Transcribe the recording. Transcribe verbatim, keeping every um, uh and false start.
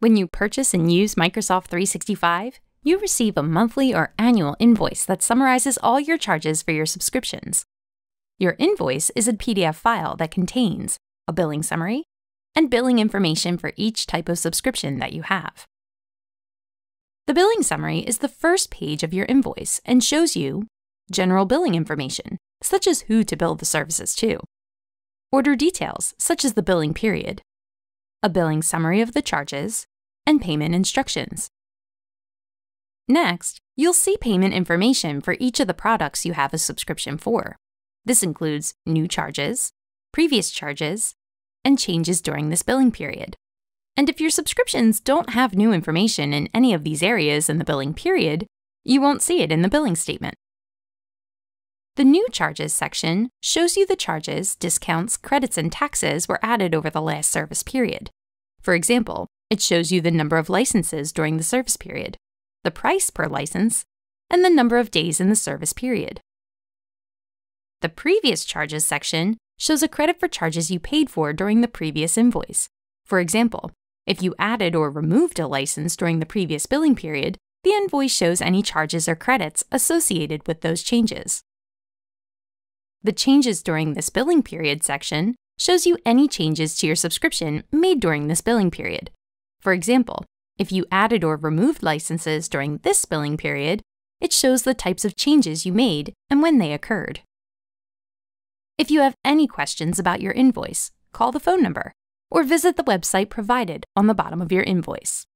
When you purchase and use Microsoft three sixty-five, you receive a monthly or annual invoice that summarizes all your charges for your subscriptions. Your invoice is a P D F file that contains a billing summary and billing information for each type of subscription that you have. The billing summary is the first page of your invoice and shows you general billing information, such as who to bill the services to, order details, such as the billing period, a billing summary of the charges, and payment instructions. Next, you'll see payment information for each of the products you have a subscription for. This includes new charges, previous charges, and changes during this billing period. And if your subscriptions don't have new information in any of these areas in the billing period, you won't see it in the billing statement. The New Charges section shows you the charges, discounts, credits, and taxes were added over the last service period. For example, it shows you the number of licenses during the service period, the price per license, and the number of days in the service period. The Previous Charges section shows a credit for charges you paid for during the previous invoice. For example, if you added or removed a license during the previous billing period, the invoice shows any charges or credits associated with those changes. The Changes During This Billing Period section shows you any changes to your subscription made during this billing period. For example, if you added or removed licenses during this billing period, it shows the types of changes you made and when they occurred. If you have any questions about your invoice, call the phone number or visit the website provided on the bottom of your invoice.